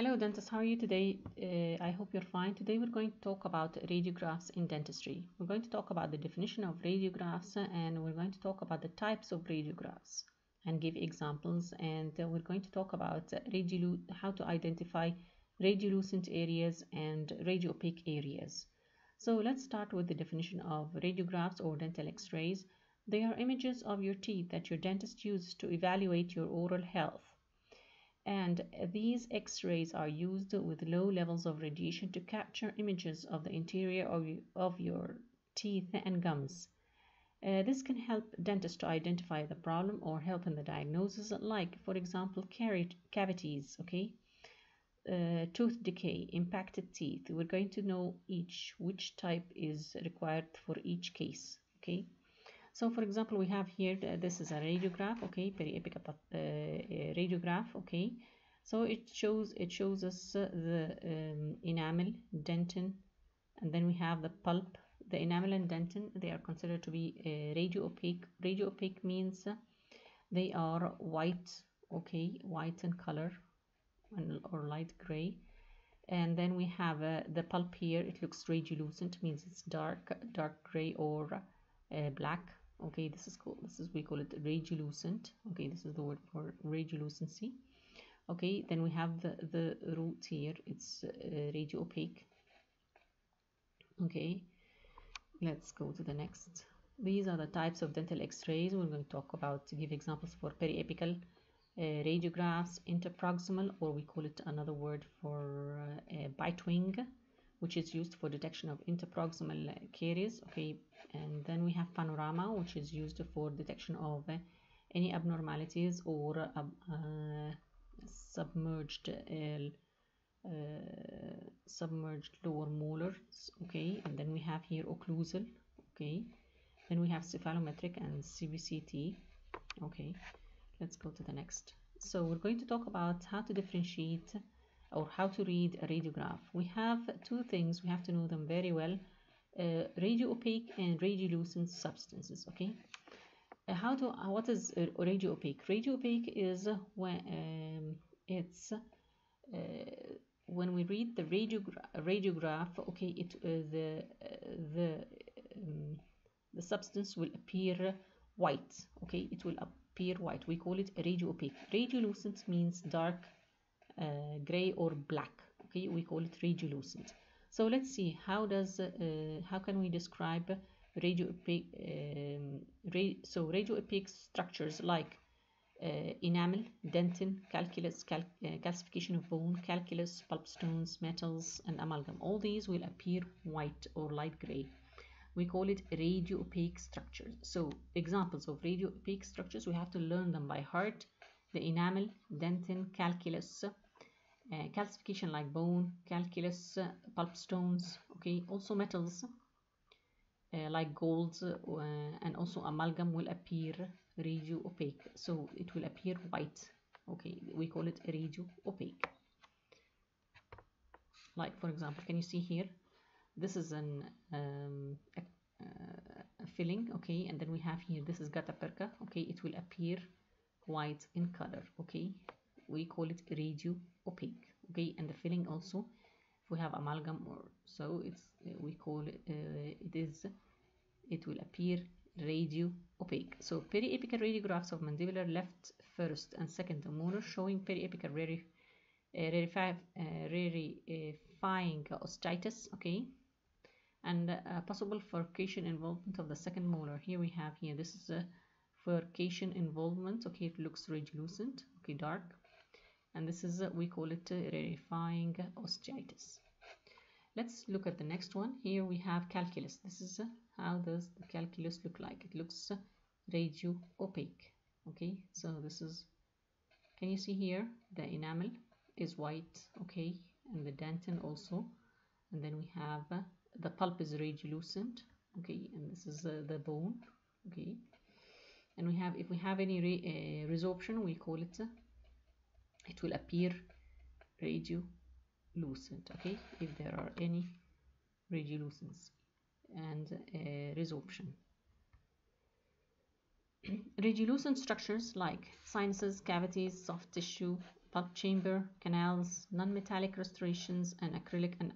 Hello dentists, how are you today? I hope you're fine. Today we're going to talk about radiographs in dentistry. We're going to talk about the definition of radiographs, and we're going to talk about the types of radiographs and give examples, and we're going to talk about how to identify radiolucent areas and radio-opaque areas. So let's start with the definition of radiographs or dental x-rays. They are images of your teeth that your dentist uses to evaluate your oral health. And these x-rays are used with low levels of radiation to capture images of the interior of your teeth and gums. This can help dentists to identify the problem or help in the diagnosis, like, for example, cavities, okay? Tooth decay, impacted teeth. We're going to know which type is required for each case, okay? So, for example, we have here, this is a radiograph, okay, periapical radiograph, okay. So it shows us the enamel, dentin, and then we have the pulp. The enamel and dentin, they are considered to be radio-opaque. Radio-opaque means they are white, okay, white in color or light gray. And then we have the pulp here. It looks radiolucent, means it's dark gray or black. Okay, this is cool. We call it radiolucent. Okay, this is the word for radiolucency. Okay, then we have the root here. It's radio-opaque. Okay, let's go to the next. These are the types of dental x-rays. We're going to talk about, to give examples for periapical radiographs, interproximal, or we call it another word for bite wing, which is used for detection of interproximal caries, okay. And then we have panorama, which is used for detection of any abnormalities or submerged lower molars, okay. And then we have here occlusal, okay. Then we have cephalometric and CBCT, okay. Let's go to the next. So we're going to talk about how to differentiate or how to read a radiograph. We have two things, we have to know them very well, radio-opaque and radiolucent substances, okay? What is radio-opaque? Radio-opaque is when we read the radiograph, okay, the substance will appear white, okay? It will appear white. We call it radio-opaque. Radiolucent means dark gray or black, okay. We call it radiolucent. So let's see how can we describe radio-opaque radio-opaque structures like enamel, dentin, calculus, calcification of bone, calculus, pulp stones, metals, and amalgam. All these will appear white or light gray. We call it radio-opaque structures. So examples of radio-opaque structures, we have to learn them by heart: the enamel, dentin, calculus, calcification like bone, calculus, pulp stones, okay. Also metals like gold and also amalgam will appear radio-opaque. So it will appear white, okay. We call it radio-opaque. Like, for example, can you see here? This is a filling, okay. And then we have here, this is gutta percha, okay. It will appear white in color, okay. We call it radio-opaque, okay. And the filling also, if we have amalgam or so, it will appear radio-opaque. So periapical radiographs of mandibular left, first, and second molar showing periapical rarefying osteitis, okay, and possible furcation involvement of the second molar. Here we have here, this is a furcation involvement, okay. It looks radiolucent, okay, dark. And this is, we call it rarefying osteitis. Let's look at the next one. Here we have calculus. This is how does the calculus look like. It looks radio-opaque, okay. So this is, can you see here, the enamel is white, okay, and the dentin also. And then we have the pulp is radiolucent, okay, and this is the bone, okay. And we have, if we have any resorption, we call it, it will appear radiolucent, okay, if there are any radiolucence and resorption. Radiolucent structures like sinuses, cavities, soft tissue, pulp chamber, canals, non-metallic restorations, and acrylic and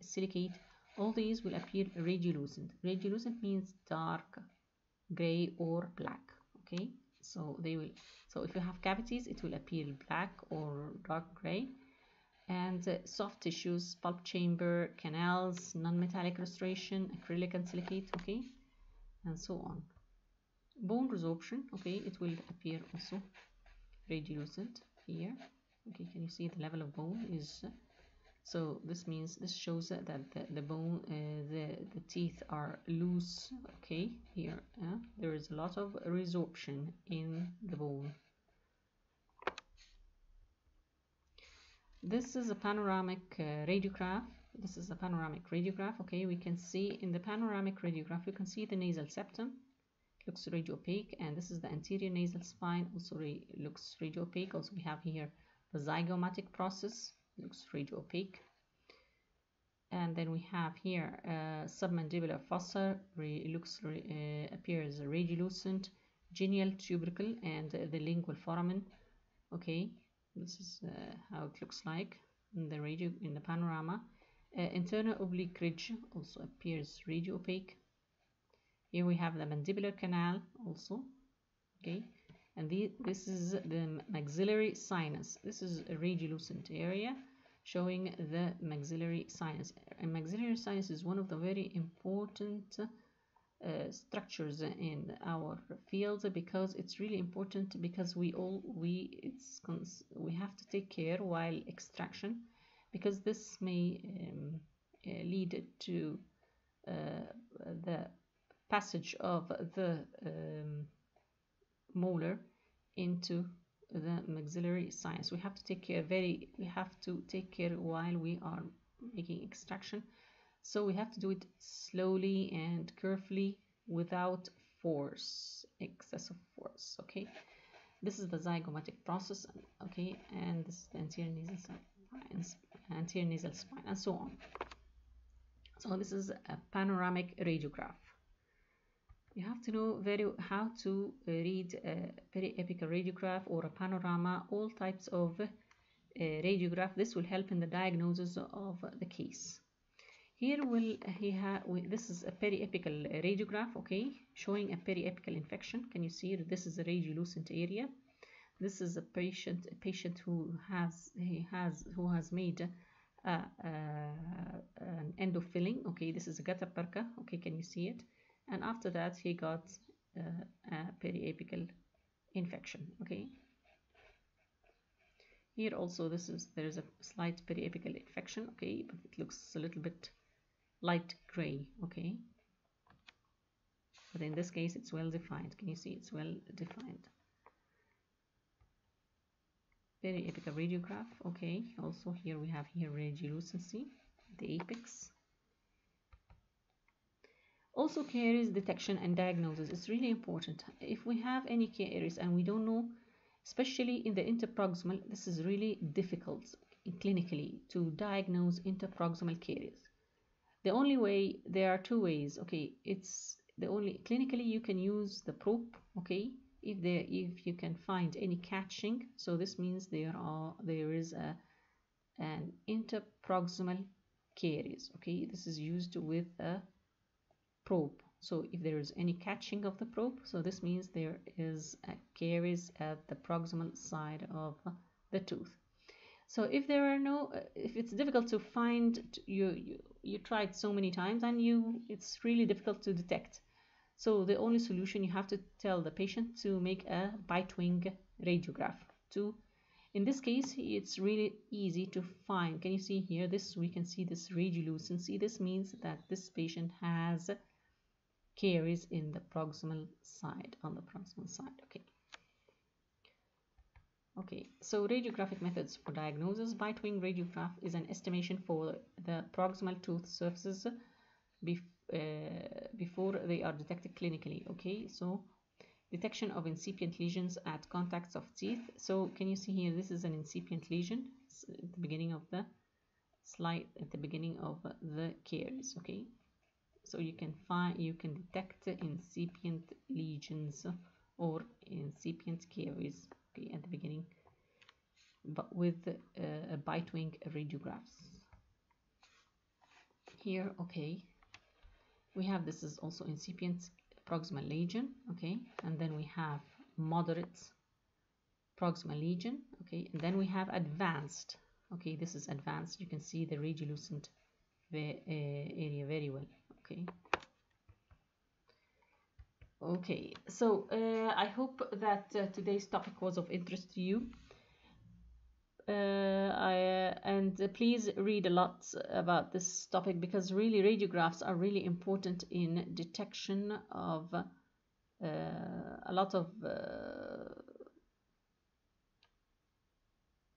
silicate, all these will appear radiolucent. Radiolucent means dark gray or black. Okay, so they will, so if you have cavities, it will appear black or dark gray. And soft tissues, pulp chamber, canals, non-metallic restoration, acrylic and silicate, okay, and so on. Bone resorption, okay, it will appear also radiolucent here. Okay, can you see the level of bone is, so this means, this shows that the bone, the teeth are loose, okay, here. There is a lot of resorption in the bone. This is a panoramic radiograph. This is a panoramic radiograph. Okay, we can see in the panoramic radiograph, you can see the nasal septum. It looks radio-opaque, and this is the anterior nasal spine. Also looks radio-opaque. Also, we have here the zygomatic process. It looks radio-opaque. And then we have here submandibular fossa. Appears radiolucent, genial tubercle, and the lingual foramen. Okay. This is how it looks like in the radio, in the panorama. Internal oblique ridge also appears radio-opaque. Here we have the mandibular canal also, okay, and this is the maxillary sinus. This is a radiolucent area showing the maxillary sinus. And maxillary sinus is one of the very important structures in our field, because it's really important, because we have to take care while extraction, because this may lead to the passage of the molar into the maxillary sinus. We have to take care while we are making extraction. So we have to do it slowly and carefully without force, excessive force, okay? This is the zygomatic process, okay? And this is the anterior nasal spine, and so on. So this is a panoramic radiograph. You have to know how to read a periapical radiograph or a panorama, all types of radiograph. This will help in the diagnosis of the case. Here this is a periapical radiograph, okay, showing a periapical infection. Can you see this is a radiolucent area? This is a patient who has made an endofilling. Okay, this is a gutta percha. Okay, can you see it? And after that, he got a periapical infection. Okay. Here also, there is a slight periapical infection. Okay, but it looks a little bit light gray, okay, but in this case it's well defined. Can you see it's well defined? Periapical radiograph, okay. Also here we have here radiolucency, the apex. Also caries detection and diagnosis is really important. If we have any caries and we don't know, especially in the interproximal, this is really difficult clinically to diagnose interproximal caries. The only way, there are two ways, okay, it's the only, clinically you can use the probe, okay, if you can find any catching. So this means there is an interproximal caries, okay, this is used with a probe. So if there is any catching of the probe, so this means there is a caries at the proximal side of the tooth. So if there are no, if it's difficult to find, you tried so many times and it's really difficult to detect. So the only solution, you have to tell the patient to make a bite wing radiograph. In this case, it's really easy to find. Can you see here? We can see this radiolucency. This means that this patient has caries in the proximal side, on the proximal side, okay. Okay, so radiographic methods for diagnosis. Bite wing radiograph is an estimation for the proximal tooth surfaces before they are detected clinically, okay. So detection of incipient lesions at contacts of teeth. So can you see here, this is an incipient lesion. It's at the beginning of the slide, at the beginning of the caries, okay. So you can detect incipient lesions or incipient caries, okay, at the beginning but with bite wing radiographs. Here, okay, we have this is also incipient proximal lesion, okay, and then we have moderate proximal lesion, okay, and then we have advanced, okay, this is advanced. You can see the radiolucent area very well, okay. Okay, so I hope that today's topic was of interest to you. And please read a lot about this topic, because really radiographs are really important in detection of a lot of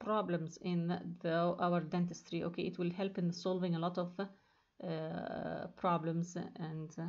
problems in our dentistry. Okay, it will help in solving a lot of problems and